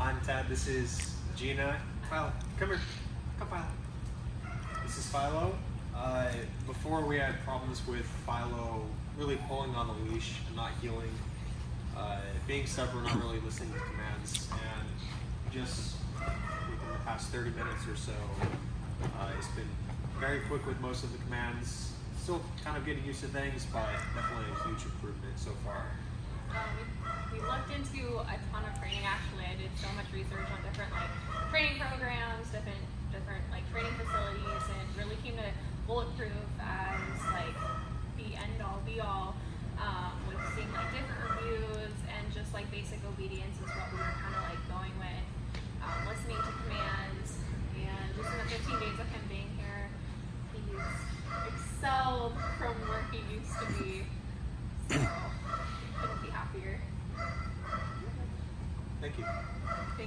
I'm Tad, this is Gina. Philo, come here. Come, Philo. This is Philo. Before we had problems with Philo really pulling on the leash and not healing, being stubborn, not really listening to commands, and just within the past 30 minutes or so, it's been very quick with most of the commands. Still kind of getting used to things, but definitely a huge improvement so far. We looked into a ton of training. Actually, I did so much research on different training programs, different training facilities, and really came to Bulletproof as the end all be all, with seeing different reviews and just basic obedience is what we were kind of going with, listening to commands, and just in the 15 days of him being here, he's excelled from where he used to be. So. Thank you.